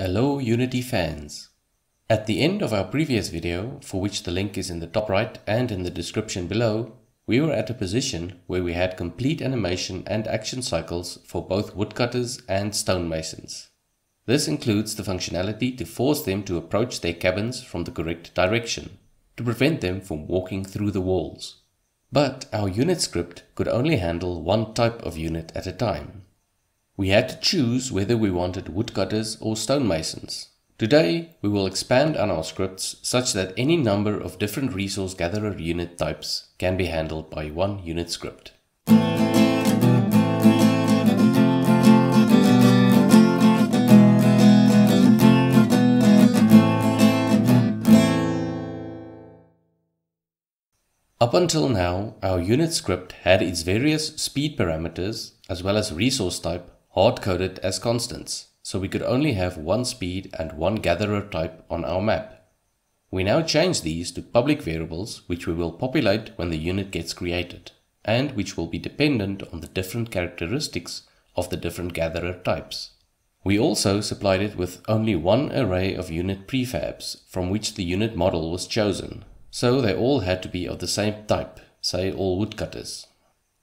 Hello Unity fans! At the end of our previous video, for which the link is in the top right and in the description below, we were at a position where we had complete animation and action cycles for both woodcutters and stonemasons. This includes the functionality to force them to approach their cabins from the correct direction, to prevent them from walking through the walls. But our unit script could only handle one type of unit at a time. We had to choose whether we wanted woodcutters or stonemasons. Today, we will expand on our scripts such that any number of different resource gatherer unit types can be handled by one unit script. Up until now, our unit script had its various speed parameters as well as resource type hard-coded as constants, so we could only have one speed and one gatherer type on our map. We now change these to public variables, which we will populate when the unit gets created, and which will be dependent on the different characteristics of the different gatherer types. We also supplied it with only one array of unit prefabs from which the unit model was chosen, so they all had to be of the same type, say all woodcutters.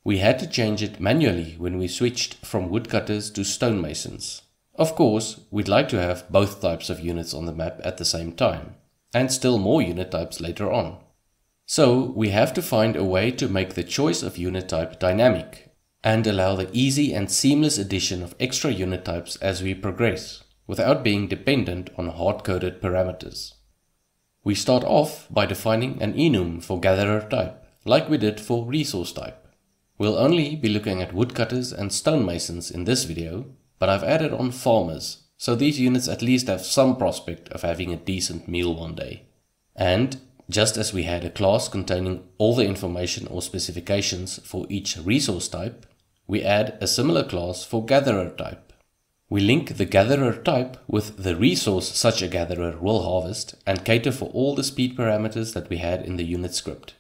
We had to change it manually when we switched from woodcutters to stonemasons. Of course, we'd like to have both types of units on the map at the same time, and still more unit types later on. So we have to find a way to make the choice of unit type dynamic, and allow the easy and seamless addition of extra unit types as we progress, without being dependent on hard-coded parameters. We start off by defining an enum for gatherer type, like we did for resource type. We'll only be looking at woodcutters and stonemasons in this video, but I've added on farmers, so these units at least have some prospect of having a decent meal one day. And just as we had a class containing all the information or specifications for each resource type, we add a similar class for gatherer type. We link the gatherer type with the resource such a gatherer will harvest and cater for all the speed parameters that we had in the unit script.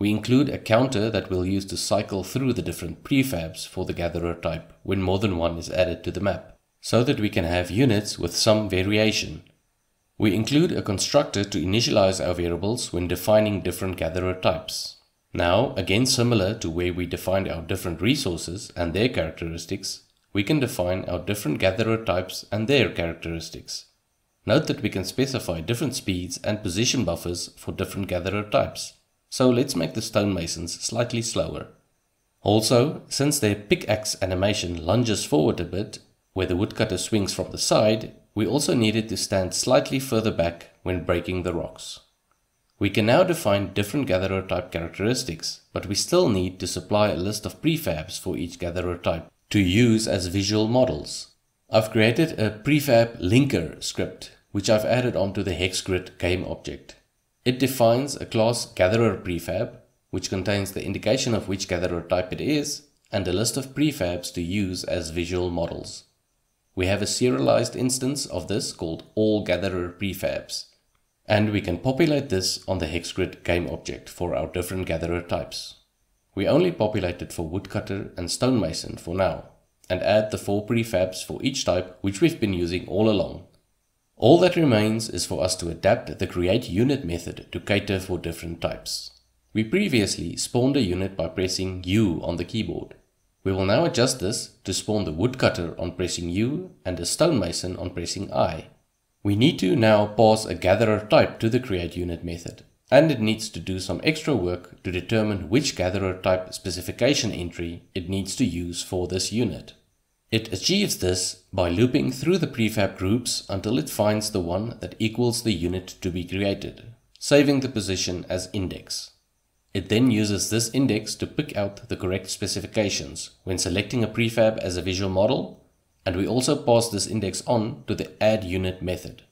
We include a counter that we'll use to cycle through the different prefabs for the gatherer type when more than one is added to the map, so that we can have units with some variation. We include a constructor to initialize our variables when defining different gatherer types. Now, again similar to where we defined our different resources and their characteristics, we can define our different gatherer types and their characteristics. Note that we can specify different speeds and position buffers for different gatherer types. So let's make the stonemasons slightly slower. Also, since their pickaxe animation lunges forward a bit, where the woodcutter swings from the side, we also needed to stand slightly further back when breaking the rocks. We can now define different gatherer type characteristics, but we still need to supply a list of prefabs for each gatherer type to use as visual models. I've created a prefab linker script, which I've added onto the HexGrid game object. It defines a class gatherer prefab, which contains the indication of which gatherer type it is, and a list of prefabs to use as visual models. We have a serialized instance of this called all gatherer prefabs, and we can populate this on the HexGrid game object for our different gatherer types. We only populate it for woodcutter and stonemason for now, and add the 4 prefabs for each type which we've been using all along. All that remains is for us to adapt the createUnit method to cater for different types. We previously spawned a unit by pressing U on the keyboard. We will now adjust this to spawn the woodcutter on pressing U and a stonemason on pressing I. We need to now pass a gatherer type to the createUnit method, and it needs to do some extra work to determine which gatherer type specification entry it needs to use for this unit. It achieves this by looping through the prefab groups until it finds the one that equals the unit to be created, saving the position as index. It then uses this index to pick out the correct specifications when selecting a prefab as a visual model, and we also pass this index on to the addUnit method.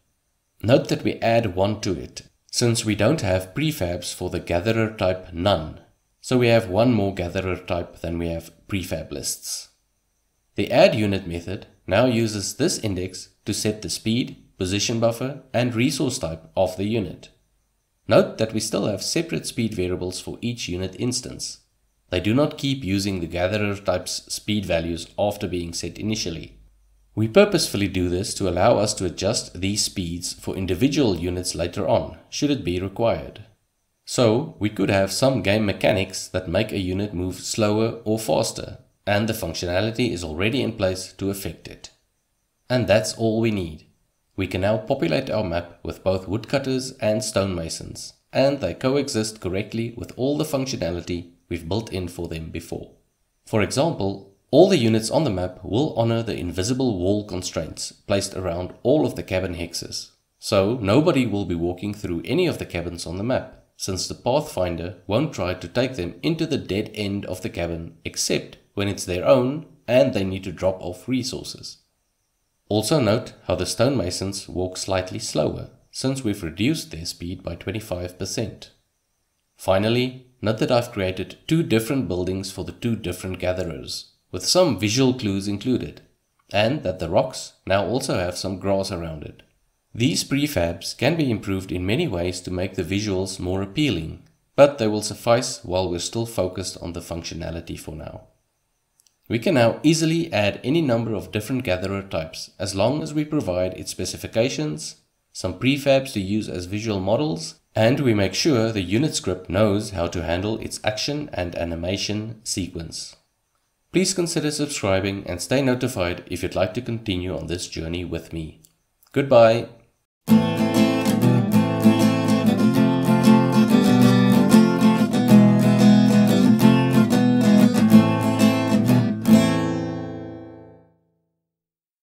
Note that we add 1 to it, since we don't have prefabs for the gatherer type none, so we have one more gatherer type than we have prefab lists. The addUnit method now uses this index to set the speed, position buffer, and resource type of the unit. Note that we still have separate speed variables for each unit instance. They do not keep using the gatherer type's speed values after being set initially. We purposefully do this to allow us to adjust these speeds for individual units later on, should it be required. So, we could have some game mechanics that make a unit move slower or faster, and the functionality is already in place to affect it. And that's all we need. We can now populate our map with both woodcutters and stonemasons, and they coexist correctly with all the functionality we've built in for them before. For example, all the units on the map will honor the invisible wall constraints placed around all of the cabin hexes, so nobody will be walking through any of the cabins on the map, since the Pathfinder won't try to take them into the dead end of the cabin except when it's their own and they need to drop off resources. Also note how the stonemasons walk slightly slower, since we've reduced their speed by 25%. Finally, note that I've created two different buildings for the two different gatherers, with some visual clues included, and that the rocks now also have some grass around it. These prefabs can be improved in many ways to make the visuals more appealing, but they will suffice while we're still focused on the functionality for now. We can now easily add any number of different gatherer types as long as we provide its specifications, some prefabs to use as visual models, and we make sure the unit script knows how to handle its action and animation sequence. Please consider subscribing and stay notified if you'd like to continue on this journey with me. Goodbye.